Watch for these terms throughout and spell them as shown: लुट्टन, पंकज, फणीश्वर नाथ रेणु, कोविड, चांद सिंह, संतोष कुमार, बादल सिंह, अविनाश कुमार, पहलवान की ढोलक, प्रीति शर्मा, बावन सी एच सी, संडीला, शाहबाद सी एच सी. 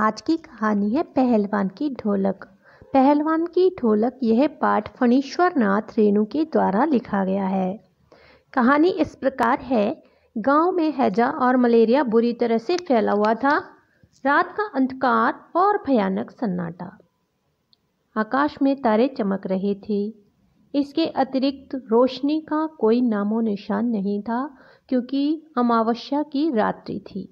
आज की कहानी है पहलवान की ढोलक। पहलवान की ढोलक यह पाठ फणीश्वर नाथ रेणु के द्वारा लिखा गया है। कहानी इस प्रकार है। गांव में हैजा और मलेरिया बुरी तरह से फैला हुआ था। रात का अंधकार और भयानक सन्नाटा। आकाश में तारे चमक रहे थे। इसके अतिरिक्त रोशनी का कोई नामो निशान नहीं था, क्योंकि अमावस्या की रात्रि थी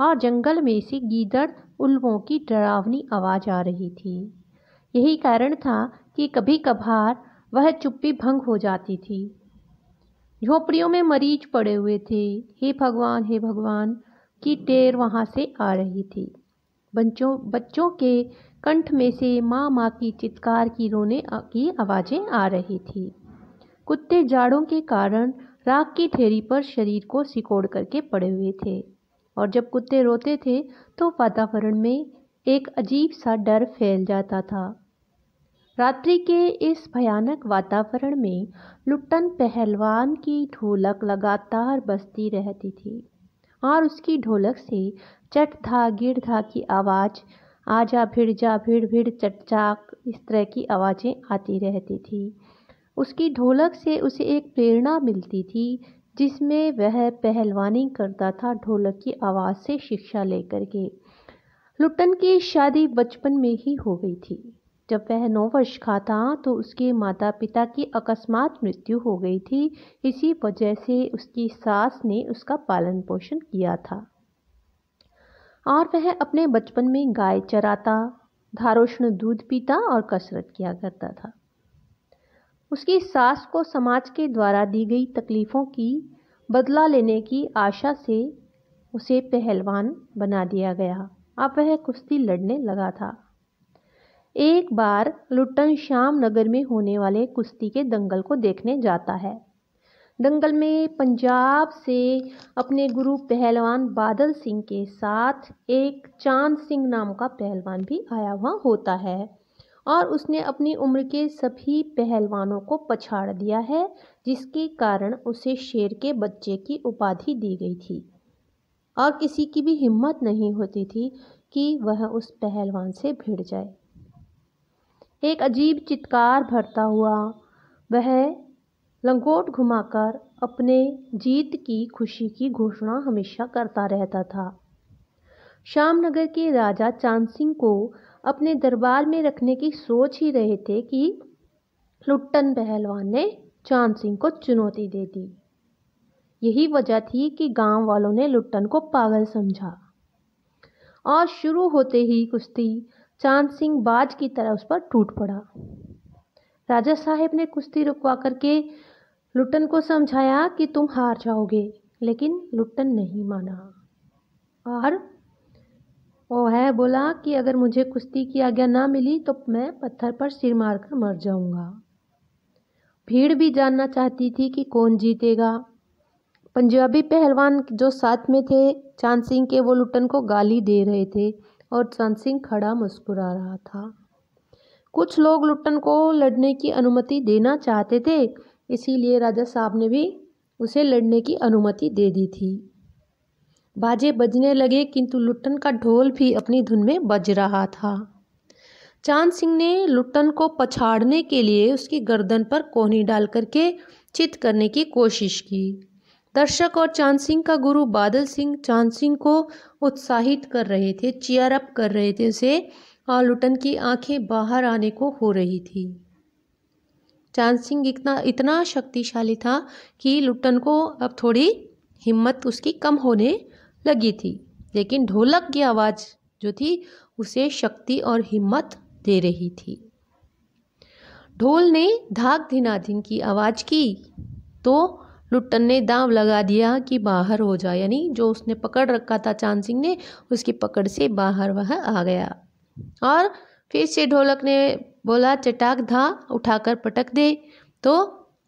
और जंगल में से गीदड़ उल्वों की डरावनी आवाज़ आ रही थी। यही कारण था कि कभी कभार वह चुप्पी भंग हो जाती थी। झोपड़ियों में मरीज पड़े हुए थे। हे भगवान की टेर वहाँ से आ रही थी। बच्चों के कंठ में से माँ की चित्कार की रोने की आवाज़ें आ रही थी। कुत्ते जाड़ों के कारण राख की ठेरी पर शरीर को सिकोड़ करके पड़े हुए थे और जब कुत्ते रोते थे तो वातावरण में एक अजीब सा डर फैल जाता था। रात्रि के इस भयानक वातावरण में लुट्टन पहलवान की ढोलक लगातार बजती रहती थी और उसकी ढोलक से चट धा गिड़ धा की आवाज़, आजा भिड़ भिड़ चट चाक, इस तरह की आवाज़ें आती रहती थी। उसकी ढोलक से उसे एक प्रेरणा मिलती थी, जिसमें वह पहलवानी करता था, ढोलक की आवाज़ से शिक्षा लेकर के। लुट्टन की शादी बचपन में ही हो गई थी। जब वह 9 वर्ष का था तो उसके माता पिता की अकस्मात मृत्यु हो गई थी। इसी वजह से उसकी सास ने उसका पालन पोषण किया था और वह अपने बचपन में गाय चराता, धारोष्ण दूध पीता और कसरत किया करता था। उसकी सास को समाज के द्वारा दी गई तकलीफ़ों की बदला लेने की आशा से उसे पहलवान बना दिया गया। अब वह कुश्ती लड़ने लगा था। एक बार लुट्टन शाम नगर में होने वाले कुश्ती के दंगल को देखने जाता है। दंगल में पंजाब से अपने गुरु पहलवान बादल सिंह के साथ एक चांद सिंह नाम का पहलवान भी आया हुआ होता है और उसने अपनी उम्र के सभी पहलवानों को पछाड़ दिया है, जिसके कारण उसे शेर के बच्चे की उपाधि दी गई थी और किसी की भी हिम्मत नहीं होती थी कि वह उस पहलवान से भिड़ जाए। एक अजीब चित्कार भरता हुआ वह लंगोट घुमाकर अपने जीत की खुशी की घोषणा हमेशा करता रहता था। शामनगर के राजा चांद सिंह को अपने दरबार में रखने की सोच ही रहे थे कि लुट्टन पहलवान ने चांद सिंह को चुनौती दे दी। यही वजह थी कि गांव वालों ने लुट्टन को पागल समझा और शुरू होते ही कुश्ती चांद सिंह बाज की तरह उस पर टूट पड़ा। राजा साहब ने कुश्ती रुकवा करके लुट्टन को समझाया कि तुम हार जाओगे, लेकिन लुट्टन नहीं माना और वह बोला कि अगर मुझे कुश्ती की आज्ञा ना मिली तो मैं पत्थर पर सिर मारकर मर जाऊंगा। भीड़ भी जानना चाहती थी कि कौन जीतेगा। पंजाबी पहलवान जो साथ में थे चांद सिंह के, वो लुट्टन को गाली दे रहे थे और चांद सिंह खड़ा मुस्कुरा रहा था। कुछ लोग लुट्टन को लड़ने की अनुमति देना चाहते थे, इसीलिए राजा साहब ने भी उसे लड़ने की अनुमति दे दी थी। बाजे बजने लगे, किंतु लुट्टन का ढोल भी अपनी धुन में बज रहा था। चांद सिंह ने लुट्टन को पछाड़ने के लिए उसकी गर्दन पर कोहनी डाल करके चित करने की कोशिश की। दर्शक और चांद सिंह का गुरु बादल सिंह चांद सिंह को उत्साहित कर रहे थे, चीयर अप कर रहे थे उसे, और लुट्टन की आंखें बाहर आने को हो रही थी। चांद सिंह इतना शक्तिशाली था कि लुट्टन को अब थोड़ी हिम्मत उसकी कम होने लगी थी, लेकिन ढोलक की आवाज़ जो थी उसे शक्ति और हिम्मत दे रही थी। ढोल ने धाक धीनाधीन की आवाज़ की तो लुट्टन ने दांव लगा दिया कि बाहर हो जाए, यानी जो उसने पकड़ रखा था चांद सिंह ने, उसकी पकड़ से बाहर वह आ गया। और फिर से ढोलक ने बोला चटाक धा, उठाकर पटक दे, तो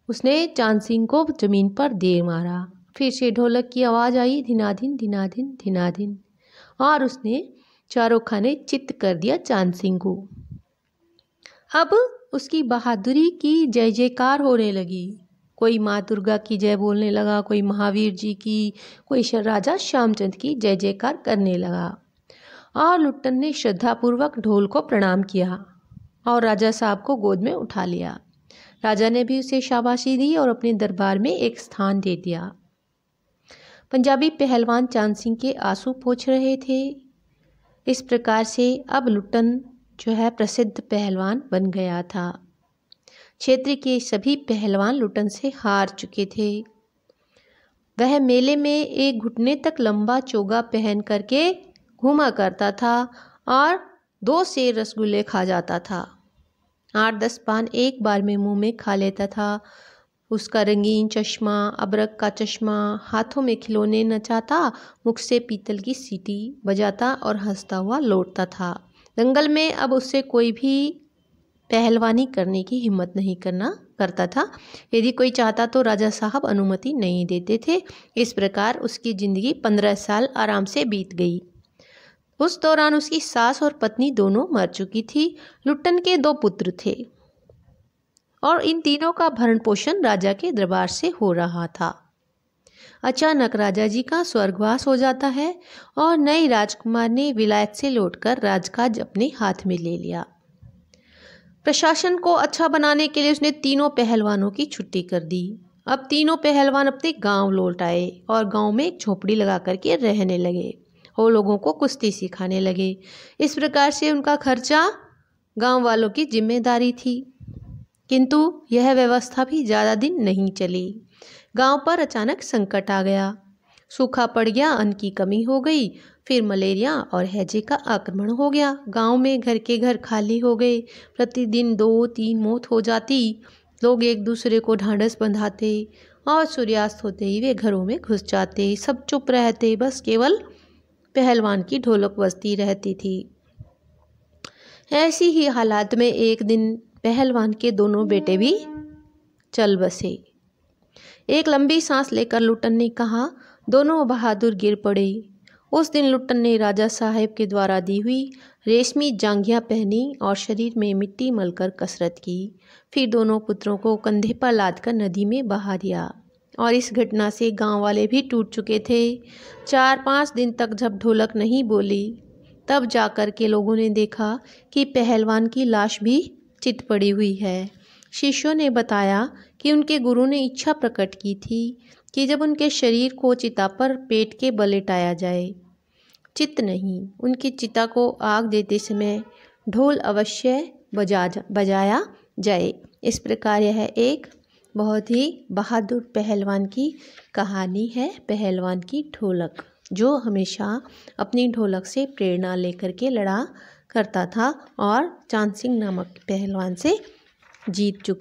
उसने चांद सिंह को जमीन पर दे मारा। फिर से ढोलक की आवाज़ आई धीनाधीन धीनाधीन धीनाधीन, और उसने चारों खाने चित्त कर दिया चांद सिंह को। अब उसकी बहादुरी की जय जयकार होने लगी। कोई माँ दुर्गा की जय बोलने लगा, कोई महावीर जी की, कोई राजा श्यामचंद की जय जयकार करने लगा और लुट्टन ने श्रद्धापूर्वक ढोल को प्रणाम किया और राजा साहब को गोद में उठा लिया। राजा ने भी उसे शाबाशी दी और अपने दरबार में एक स्थान दे दिया। पंजाबी पहलवान चांद सिंह के आंसू पोंछ रहे थे। इस प्रकार से अब लुट्टन जो है प्रसिद्ध पहलवान बन गया था। क्षेत्र के सभी पहलवान लुट्टन से हार चुके थे। वह मेले में एक घुटने तक लंबा चोगा पहन करके घूमा करता था और 2 सेर रसगुल्ले खा जाता था। 8-10 पान एक बार में मुंह में खा लेता था। उसका रंगीन चश्मा, अबरक का चश्मा, हाथों में खिलौने नचाता, मुख से पीतल की सीटी बजाता और हंसता हुआ लौटता था। दंगल में अब उससे कोई भी पहलवानी करने की हिम्मत नहीं करता था। यदि कोई चाहता तो राजा साहब अनुमति नहीं देते थे। इस प्रकार उसकी ज़िंदगी 15 साल आराम से बीत गई। उस दौरान उसकी सास और पत्नी दोनों मर चुकी थी। लुट्टन के 2 पुत्र थे और इन तीनों का भरण पोषण राजा के दरबार से हो रहा था। अचानक राजा जी का स्वर्गवास हो जाता है और नए राजकुमार ने विलायत से लौटकर राजकाज अपने हाथ में ले लिया। प्रशासन को अच्छा बनाने के लिए उसने तीनों पहलवानों की छुट्टी कर दी। अब तीनों पहलवान अपने गांव लौट आए और गांव में एक झोपड़ी लगा करके रहने लगे और लोगों को कुश्ती सिखाने लगे। इस प्रकार से उनका खर्चा गांव वालों की जिम्मेदारी थी। किंतु यह व्यवस्था भी ज़्यादा दिन नहीं चली। गांव पर अचानक संकट आ गया। सूखा पड़ गया, अन्न की कमी हो गई, फिर मलेरिया और हैजे का आक्रमण हो गया। गांव में घर के घर खाली हो गए। प्रतिदिन 2-3 मौत हो जाती। लोग एक दूसरे को ढांढस बंधाते और सूर्यास्त होते ही वे घरों में घुस जाते। सब चुप रहते, बस केवल पहलवान की ढोलक बजती रहती थी। ऐसी ही हालात में एक दिन पहलवान के 2 बेटे भी चल बसे। एक लंबी सांस लेकर लुट्टन ने कहा, दोनों बहादुर गिर पड़े। उस दिन लुट्टन ने राजा साहब के द्वारा दी हुई रेशमी जांघियां पहनी और शरीर में मिट्टी मलकर कसरत की। फिर दोनों पुत्रों को कंधे पर लादकर नदी में बहा दिया और इस घटना से गांव वाले भी टूट चुके थे। 4-5 दिन तक जब ढोलक नहीं बोली, तब जाकर के लोगों ने देखा कि पहलवान की लाश भी चित पड़ी हुई है। शिष्यों ने बताया कि उनके गुरु ने इच्छा प्रकट की थी कि जब उनके शरीर को चिता पर पेट के बल लिटाया जाए, चित नहीं, उनकी चिता को आग देते समय ढोल अवश्य बजाया जाए। इस प्रकार यह एक बहुत ही बहादुर पहलवान की कहानी है, पहलवान की ढोलक, जो हमेशा अपनी ढोलक से प्रेरणा लेकर के लड़ा करता था और चांद सिंह नामक पहलवान से जीत चुका।